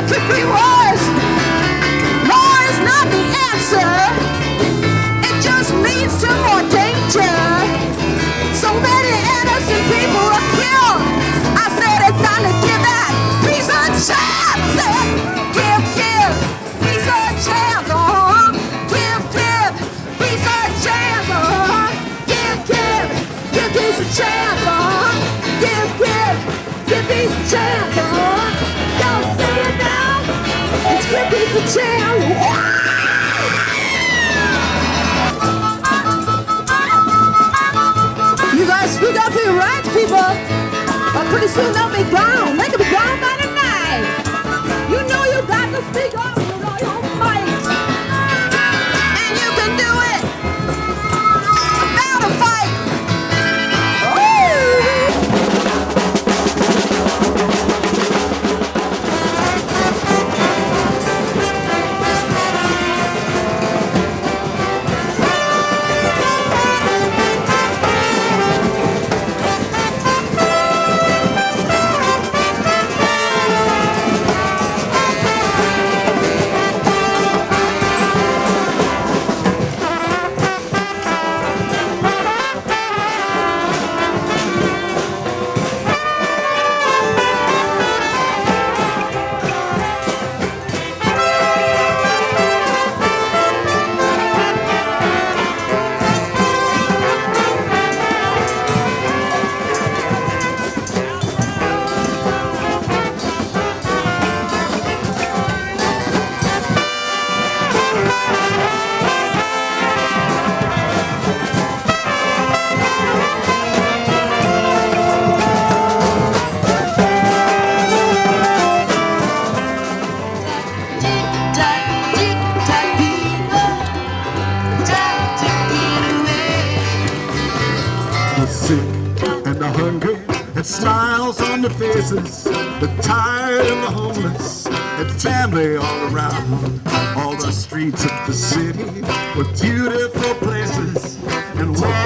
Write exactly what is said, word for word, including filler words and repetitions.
what could be worse. More is not the answer. It just leads to more danger. So many innocent people are killed. I said it's time to give that peace a chance. Give, give, peace a chance. Uh-huh. Give, give, peace a chance. Uh-huh. Give, give, give peace a chance. Uh-huh. Give, give, give peace a chance. Uh-huh. Give peace a chance. You guys speak up for your rights, people. Or pretty soon they'll be gone. They could be gone by tonight. You know you got to speak up with all your might. And you can do it without a fight. Faces, the tired and the homeless, and family all around. All the streets of the city were beautiful places, and